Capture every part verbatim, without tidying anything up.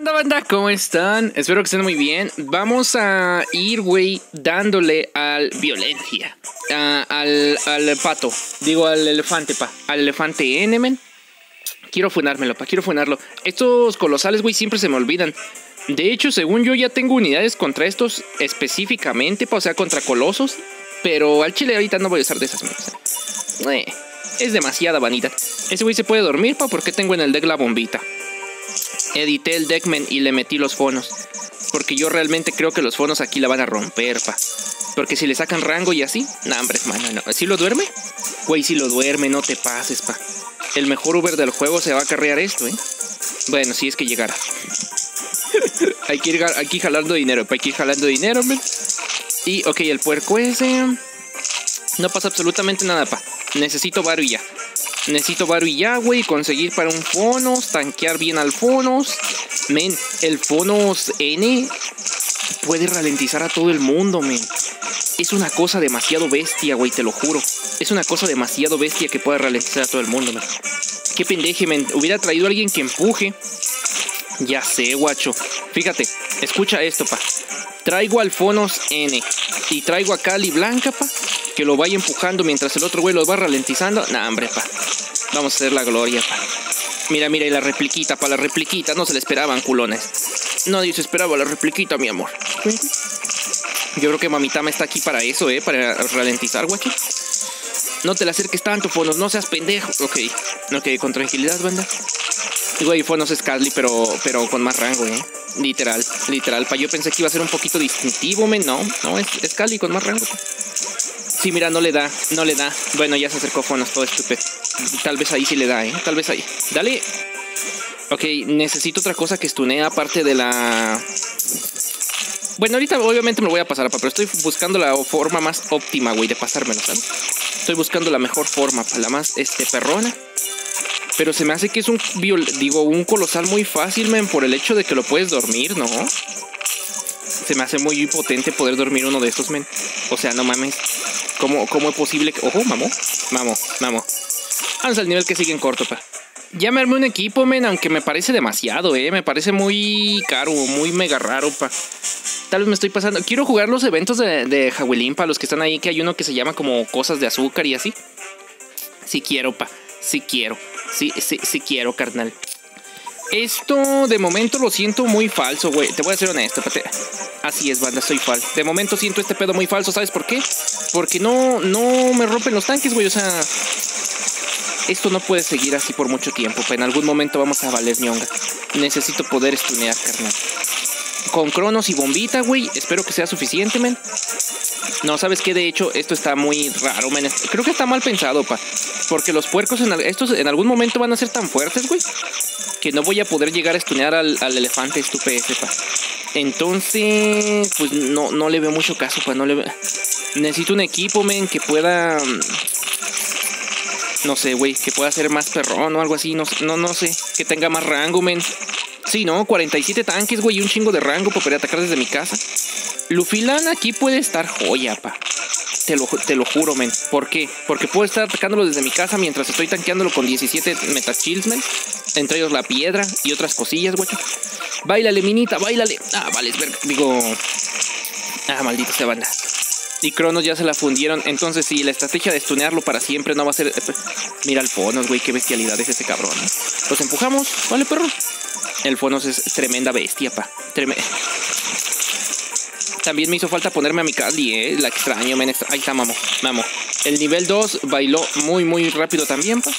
Banda, banda, ¿cómo están? Espero que estén muy bien. Vamos a ir, güey, dándole al violencia. A, al, al pato. Digo, al elefante, pa. Al elefante N, men. Quiero funármelo, pa. Quiero funarlo. Estos colosales, güey, siempre se me olvidan. De hecho, según yo, ya tengo unidades contra estos específicamente, pa. O sea, contra colosos. Pero al chile ahorita no voy a usar de esas manos. Eh, es demasiada vanidad. Ese güey se puede dormir, pa. Porque tengo en el deck la bombita. Edité el deckman y le metí los fonos, porque yo realmente creo que los fonos aquí la van a romper, pa. Porque si le sacan rango y así, nah, hombre, mano, no. ¿Sí lo duerme? Güey, si lo duerme, no te pases, pa. El mejor Uber del juego se va a carrear esto, eh. Bueno, si es que llegara. Hay que ir aquí jalando dinero, pa. Hay que ir jalando dinero, man. Y, ok, el puerco ese. No pasa absolutamente nada, pa. Necesito varo y ya. Necesito varo y ya, güey. Conseguir para un Fonos. Tanquear bien al Fonos. Men, el Fonos N puede ralentizar a todo el mundo, men. Es una cosa demasiado bestia, güey. Te lo juro. Es una cosa demasiado bestia que puede ralentizar a todo el mundo, men. Qué pendeje, men. Hubiera traído a alguien que empuje. Ya sé, guacho. Fíjate. Escucha esto, pa. Traigo al Fonos N. Y traigo a Cali Blanca, pa. Que lo vaya empujando mientras el otro güey lo va ralentizando. Nah, hombre, pa. Vamos a hacer la gloria, pa. Mira, mira, y la repliquita, pa. La repliquita. No se le esperaban, culones. Nadie se esperaba la repliquita, mi amor. Yo creo que mamitama está aquí para eso, eh. Para ralentizar, guacho. No te la acerques tanto, Fonos. No seas pendejo. Ok. Ok, con tranquilidad, banda. Güey, Fonos es Casli, pero, pero con más rango, eh. Literal, literal, pa. Yo pensé que iba a ser un poquito distintivo, men. No, no, es, es Casli con más rango, pa. Sí, mira, no le da, no le da. Bueno, ya se acercó Fonos, todo estúpido. Tal vez ahí sí le da, ¿eh? Tal vez ahí. Dale. Ok, necesito otra cosa que stunee aparte de la... Bueno, ahorita obviamente me lo voy a pasar, pa. Pero estoy buscando la forma más óptima, güey, de pasármelo, ¿sabes? Estoy buscando la mejor forma, pa. La más, este, perrona. Pero se me hace que es un... Viol... Digo, un colosal muy fácil, men. Por el hecho de que lo puedes dormir, ¿no? Se me hace muy potente poder dormir uno de estos, men. O sea, no mames. ¿Cómo, cómo es posible que... Ojo, mamó, mamó, mamó. Vamos al nivel que sigue en corto, pa. Ya me armé un equipo, men, aunque me parece demasiado, eh. Me parece muy caro, muy mega raro, pa. Tal vez me estoy pasando. Quiero jugar los eventos de, de Jawilín, pa. Los que están ahí, que hay uno que se llama como Cosas de Azúcar y así. Sí quiero, pa. Sí quiero. Sí, sí, sí quiero, carnal. Esto de momento lo siento muy falso, güey. Te voy a ser honesto, pa. Así es, banda, soy falso. De momento siento este pedo muy falso, ¿sabes por qué? Porque no, no me rompen los tanques, güey. O sea, esto no puede seguir así por mucho tiempo, pa. En algún momento vamos a valer ñonga. Necesito poder stunear, carnal. Con cronos y bombita, güey. Espero que sea suficiente, men. No, ¿sabes qué? De hecho, esto está muy raro, men. Creo que está mal pensado, pa. Porque los puercos en, estos en algún momento van a ser tan fuertes, güey, que no voy a poder llegar a stunear al, al elefante estúpido, pa. Entonces, pues no, no le veo mucho caso, pa. No le veo... Necesito un equipo, men, que pueda... No sé, güey, que pueda ser más perrón o algo así, no, no, no sé. Que tenga más rango, men. Sí, ¿no? cuarenta y siete tanques, güey, y un chingo de rango para poder atacar desde mi casa. Lufilan aquí puede estar joya, pa. Te lo, te lo juro, men. ¿Por qué? Porque puedo estar atacándolo desde mi casa mientras estoy tanqueándolo con diecisiete metachills, men. Entre ellos la piedra y otras cosillas, güey. Báilale, minita, báilale. Ah, vale, es verga. Digo... Ah, maldita esta banda. Y cronos ya se la fundieron. Entonces sí, la estrategia de stunearlo para siempre no va a ser... Mira el Fonos, güey, qué bestialidad es ese cabrón, ¿eh? Los empujamos, vale, perro. El Fonos es tremenda bestia, pa. Trem... También me hizo falta ponerme a mi Cali, eh. La extraño, men. Extra... Ahí está, mamo, mamo. El nivel dos bailó muy, muy rápido también, pa.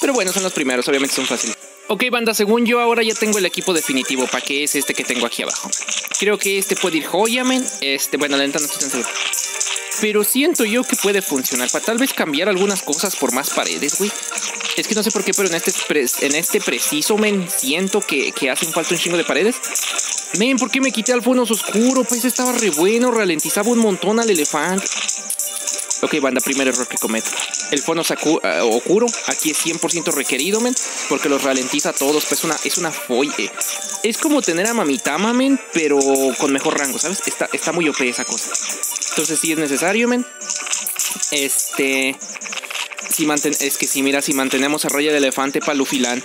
Pero bueno, son los primeros, obviamente son fáciles. Ok, banda, según yo ahora ya tengo el equipo definitivo, pa. Que es este que tengo aquí abajo. Creo que este puede ir joya, men. Este, bueno, la neta no estoy tan seguro. Pero siento yo que puede funcionar, pa. Tal vez cambiar algunas cosas por más paredes, güey. Es que no sé por qué, pero en este, en este preciso, men, siento que, que hacen falta un chingo de paredes. Men, ¿por qué me quité al Fonos oscuro? Pues estaba re bueno, ralentizaba un montón al elefante. Ok, banda, primer error que cometo. El Fonos uh, oscuro aquí es cien por ciento requerido, men, porque los ralentiza a todos, pues una, es una folla. Es como tener a mamitama, men, pero con mejor rango, ¿sabes? Está, está muy O P esa cosa. Entonces sí es necesario, men. Este... Si manten, es que si, mira, si mantenemos a raya de elefante para Lufilan.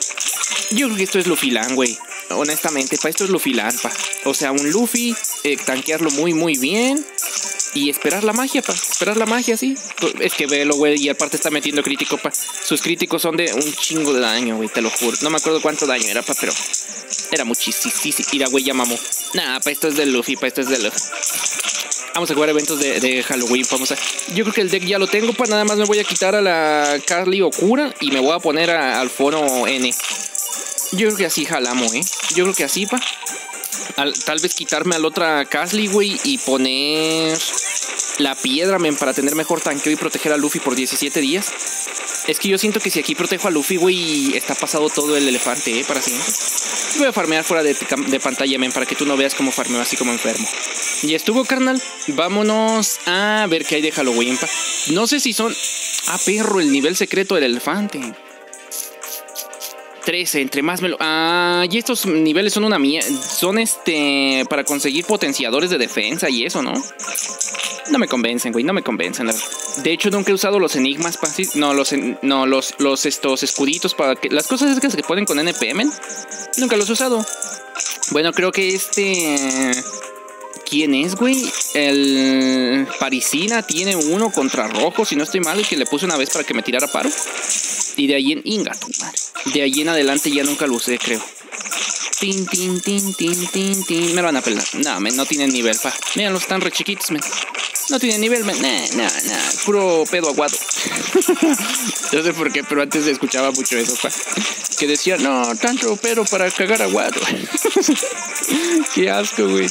Yo creo que esto es Lufilan, güey. honestamente, para esto es lufilar, pa. O sea, un Luffy, eh, tanquearlo muy, muy bien. Y esperar la magia, pa. Esperar la magia, sí. Es que velo, güey. Y aparte está metiendo crítico, pa. Sus críticos son de un chingo de daño, güey. Te lo juro. No me acuerdo cuánto daño era, pa. Pero era muchísimo. Mira, güey, ya mamó. Nah, pa. Esto es de Luffy, pa. Esto es de Luffy. Vamos a jugar eventos de, de Halloween. Vamos a... Yo creo que el deck ya lo tengo, pa. Nada más me voy a quitar a la Carly Okura. Y me voy a poner a, al Fono N. Yo creo que así jalamos, eh. Yo creo que así, pa. Al, tal vez quitarme a la otra Castley, güey, y poner la piedra, men, para tener mejor tanqueo y proteger a Luffy por diecisiete días. Es que yo siento que si aquí protejo a Luffy, güey, está pasado todo el elefante, eh, para siempre. Voy a farmear fuera de, de pantalla, men, para que tú no veas cómo farmeo así como enfermo. Y estuvo, carnal. Vámonos a ver qué hay de Halloween, pa. No sé si son... Ah, perro, el nivel secreto del elefante. trece, entre más me lo... Ah, y estos niveles son una mierda. Son este... para conseguir potenciadores de defensa y eso, ¿no? No me convencen, güey, no me convencen. De hecho, nunca he usado los enigmas para... No, los... En... No, los... los estos escuditos para que... Las cosas es que se ponen con N P M. Nunca los he usado. Bueno, creo que este... ¿Quién es, güey? El... Parisina tiene uno contra Rojo, si no estoy mal, y que le puse una vez para que me tirara paro. Y de ahí en... Inga, tu madre. De ahí en adelante ya nunca lo usé, creo. Tin, tin, tin, tin, tin, tin. Me lo van a pelar. No, men, no tienen nivel, pa. Míralos, están re chiquitos, men. No tienen nivel, men. Nah, nah, nah. Puro pedo aguado. No sé por qué, pero antes se escuchaba mucho eso, pa. Que decía, no, tanto pedo para cagar aguado. Qué asco, güey.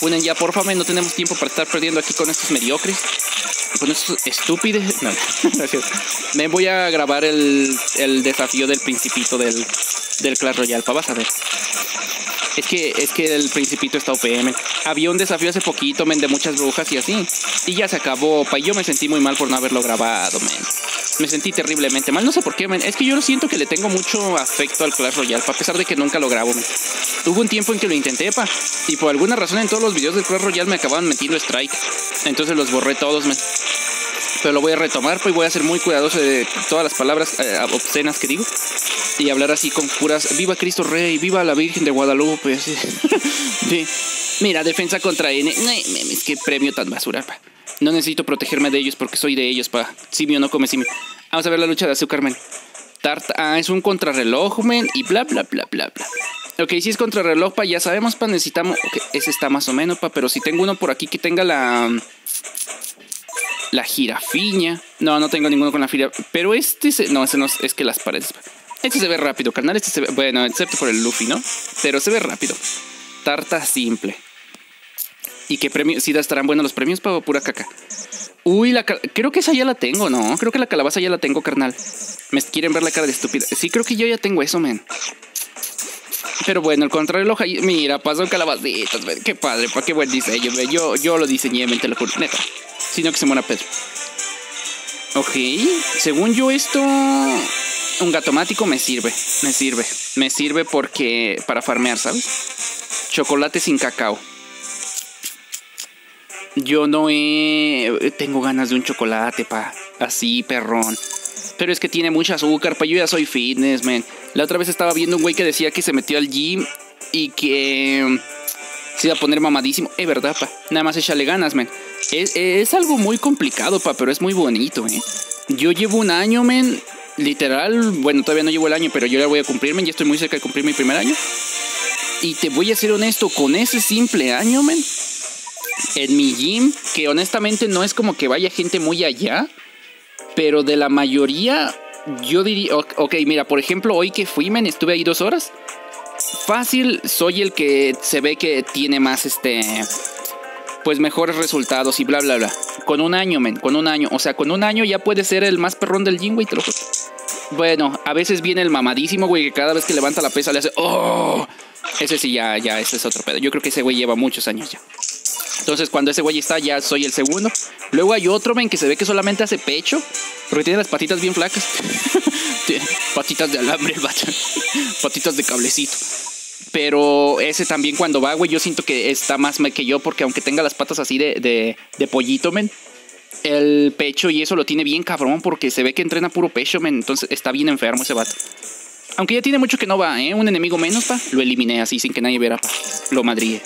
Unen ya, por favor, no tenemos tiempo para estar perdiendo aquí con estos mediocres. Con estos estúpidos. No, gracias. Me voy a grabar el, el desafío del principito del, del Clash Royale, pa, vas a ver. Es que, es que el principito está O P, men. Había un desafío hace poquito, men, de muchas brujas y así. Y ya se acabó, pa. Y yo me sentí muy mal por no haberlo grabado, men. Me sentí terriblemente mal, no sé por qué, men. Es que yo lo siento que le tengo mucho afecto al Clash Royale, pa, a pesar de que nunca lo grabo, men. Hubo un tiempo en que lo intenté, pa. Y por alguna razón en todos los videos del Clash Royale me acababan metiendo strike. Entonces los borré todos, men. Pero lo voy a retomar, pues voy a ser muy cuidadoso de todas las palabras eh, obscenas que digo. Y hablar así con puras... ¡Viva Cristo Rey! ¡Viva la Virgen de Guadalupe! Sí. Sí. Mira, defensa contra N. Ay, memes, qué premio tan basura, pa. No necesito protegerme de ellos porque soy de ellos, pa. Simio no come simio. Vamos a ver la lucha de azúcar, men. Tarta... Ah, es un contrarreloj, men. Y bla, bla, bla, bla, bla. Ok, si es contrarreloj, pa, ya sabemos, pa, necesitamos... Okay, ese está más o menos, pa. Pero si tengo uno por aquí que tenga la... La jirafiña. No, no tengo ninguno con la jirafiña. Pero este se... No, ese no es... Es que las paredes... Este se ve rápido, carnal. Este se ve... Bueno, excepto por el Luffy, ¿no? Pero se ve rápido. Tarta simple. ¿Y qué premio? ¿Sí estarán buenos los premios, pa, o pura caca? Uy, la... Creo que esa ya la tengo, ¿no? Creo que la calabaza ya la tengo, carnal. Me quieren ver la cara de estúpida. Sí, creo que yo ya tengo eso, men. Pero bueno, el contrarreloj... Mira, pasan calabacitas, men. Qué padre, pa. Qué buen diseño, men. Yo, yo lo diseñé, men, te lo juro. Neta. Sino que se muera Pedro. Ok. Según yo esto... Un gatomático me sirve. Me sirve. Me sirve porque... Para farmear, ¿sabes? Chocolate sin cacao. Yo no he... Tengo ganas de un chocolate, pa. Así, perrón. Pero es que tiene mucho azúcar, pa. Yo ya soy fitness, man. La otra vez estaba viendo un güey que decía que se metió al gym y que... Se iba a poner mamadísimo. Es verdad, pa. Nada más échale ganas, men. Es, es algo muy complicado, pa, pero es muy bonito, eh. Yo llevo un año, men. Literal, bueno, todavía no llevo el año, pero yo ya voy a cumplir, men. Ya estoy muy cerca de cumplir mi primer año. Y te voy a ser honesto, con ese simple año, men. En mi gym, que honestamente no es como que vaya gente muy allá. Pero de la mayoría, yo diría... Ok, mira, por ejemplo, hoy que fui, men, estuve ahí dos horas. Fácil, soy el que se ve que tiene más, este... Pues mejores resultados y bla, bla, bla. Con un año, men, con un año. O sea, con un año ya puede ser el más perrón del gym, güey. Bueno, a veces viene el mamadísimo, güey, que cada vez que levanta la pesa le hace... ¡Oh! Ese sí, ya, ya, ese es otro pedo. Yo creo que ese güey lleva muchos años ya. Entonces, cuando ese güey está, ya soy el segundo. Luego hay otro, men, que se ve que solamente hace pecho. Porque tiene las patitas bien flacas. Patitas de alambre, patitas de cablecito. Pero ese también cuando va, güey, yo siento que está más que yo. Porque aunque tenga las patas así de, de, de pollito, men, el pecho y eso lo tiene bien cabrón. Porque se ve que entrena puro pecho, men. Entonces está bien enfermo ese vato. Aunque ya tiene mucho que no va, ¿eh? Un enemigo menos, pa. Lo eliminé así sin que nadie viera, pa. Lo madríe.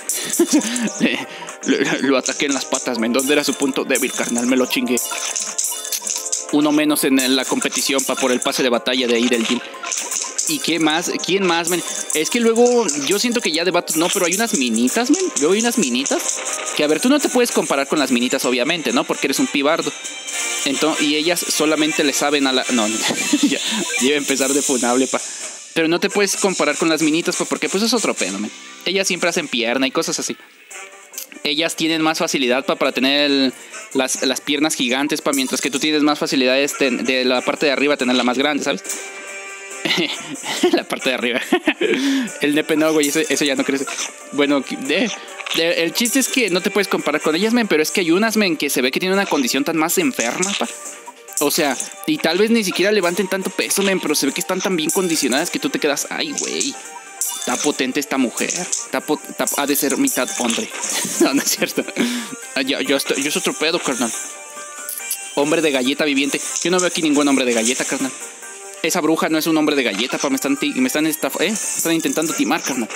lo, lo, lo ataqué en las patas, men. ¿Dónde era su punto débil, carnal? Me lo chingué. Uno menos en la competición, pa. Por el pase de batalla de ahí del gym. ¿Y qué más? ¿Quién más, men? Es que luego yo siento que ya de vatos no, pero hay unas minitas, men. Luego hay unas minitas que, a ver, tú no te puedes comparar con las minitas, obviamente, ¿no? Porque eres un pibardo. Entonces, y ellas solamente le saben a la... No, no ya, ya iba a empezar de funable, pa. Pero no te puedes comparar con las minitas, pa, porque pues es otro pedo, men. Ellas siempre hacen pierna y cosas así. Ellas tienen más facilidad, pa, para tener el, las, las piernas gigantes, pa. Mientras que tú tienes más facilidades de, de la parte de arriba tenerla más grande, ¿sabes? La parte de arriba. El nepe no, güey, eso, eso ya no crece. Bueno, eh, el chiste es que no te puedes comparar con ellas, men. Pero es que hay unas, men, que se ve que tienen una condición tan más enferma, pa. O sea, y tal vez ni siquiera levanten tanto peso, men, pero se ve que están tan bien condicionadas que tú te quedas, ay, güey, está potente esta mujer. Está pot está, ha de ser mitad hombre. No, no es cierto. Yo, yo, estoy, yo soy otro pedo, carnal. Hombre de galleta viviente. Yo no veo aquí ningún hombre de galleta, carnal. Esa bruja no es un hombre de galleta, pa. Me están, me están, estaf eh, están intentando timar, carnal.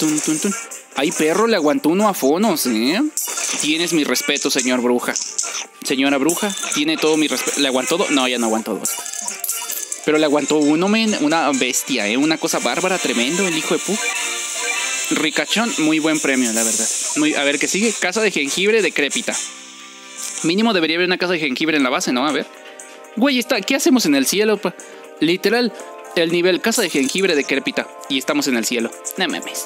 Tun, tun, tun. Ay, perro, le aguantó uno a Fonos, ¿eh? Tienes mi respeto, señor bruja. Señora bruja, tiene todo mi respeto. ¿Le aguantó dos? No, ya no aguantó dos. Pero le aguantó uno, men. Una bestia, ¿eh? Una cosa bárbara, tremendo, el hijo de pu. Ricachón, muy buen premio, la verdad. Muy, a ver, ¿qué sigue? Casa de jengibre decrépita. Mínimo debería haber una casa de jengibre en la base, ¿no? A ver. Güey, está, ¿qué hacemos en el cielo, pa? Literal, el nivel casa de jengibre decrépita y estamos en el cielo. No mames.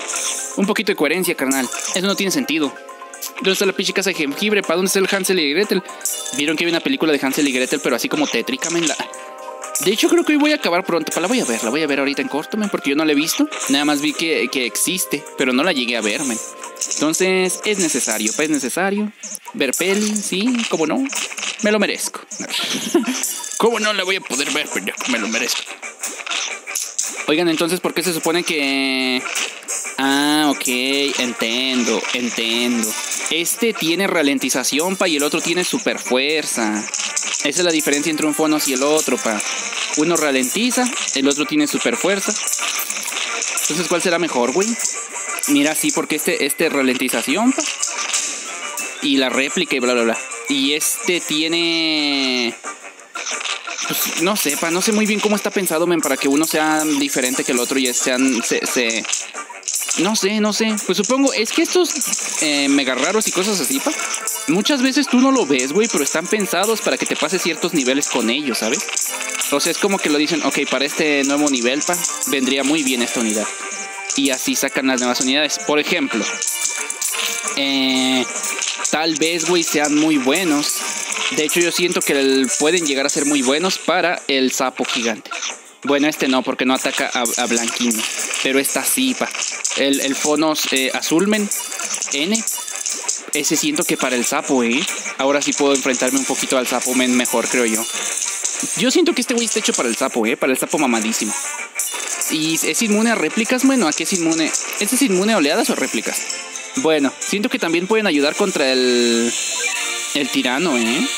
Un poquito de coherencia, carnal. Eso no tiene sentido. ¿Dónde está la pinche casa de jengibre? ¿Para dónde está el Hansel y Gretel? Vieron que hay una película de Hansel y Gretel, pero así como tétrica, men. La... De hecho, creo que hoy voy a acabar pronto. Pa, la voy a ver, la voy a ver ahorita en corto, men, porque yo no la he visto. Nada más vi que, que existe, pero no la llegué a ver, men. Entonces, es necesario, pa, es necesario. Ver peli, sí, cómo no. Me lo merezco. ¿Cómo no la voy a poder ver? Pero me lo merezco. Oigan, entonces, ¿por qué se supone que...? Ah, ok, entiendo, entiendo. Este tiene ralentización, pa, y el otro tiene super fuerza. Esa es la diferencia entre un Fonos y el otro, pa. Uno ralentiza, el otro tiene super fuerza. Entonces, ¿cuál será mejor, güey? Mira, sí, porque este, este ralentización, pa. Y la réplica y bla, bla, bla. Y este tiene... Pues no sé, pa, no sé muy bien cómo está pensado, men, para que uno sea diferente que el otro y sean... Se, se... No sé, no sé. Pues supongo, es que estos eh, mega raros y cosas así, pa. Muchas veces tú no lo ves, güey, pero están pensados para que te pases ciertos niveles con ellos, ¿sabes? O sea, es como que lo dicen, ok, para este nuevo nivel, pa, vendría muy bien esta unidad. Y así sacan las nuevas unidades. Por ejemplo... Eh... Tal vez, güey, sean muy buenos. De hecho, yo siento que el, pueden llegar a ser muy buenos para el sapo gigante. Bueno, este no, porque no ataca a, a Blanquino. Pero esta sí, pa. El, el Fonos eh, Azulmen N. Ese siento que para el sapo, eh. Ahora sí puedo enfrentarme un poquito al sapo, men, mejor, creo yo. Yo siento que este güey está hecho para el sapo, eh. Para el sapo mamadísimo. ¿Y es inmune a réplicas, bueno? ¿A qué es inmune? ¿Este es inmune a oleadas o réplicas? Bueno, siento que también pueden ayudar contra el... El tirano, ¿eh?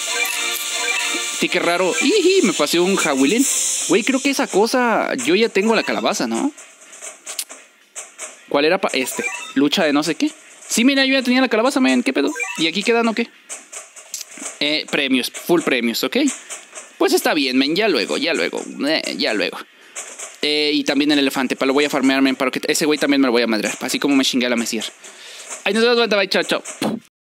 Sí, qué raro. ¡Iji! Me pasé un Jawilín. Güey, creo que esa cosa... Yo ya tengo la calabaza, ¿no? ¿Cuál era para este? Lucha de no sé qué. Sí, mira, yo ya tenía la calabaza, men. ¿Qué pedo? ¿Y aquí quedan o qué? Eh, premios. Full premios, ¿ok? Pues está bien, men. Ya luego, ya luego. Eh, ya luego. Eh, y también el elefante. Pa, lo voy a farmear, men. Para que ese güey también me lo voy a madrear. Pa, así como me chingué a la mesier. Ahí nos vemos, banda. Bye, chao, chao.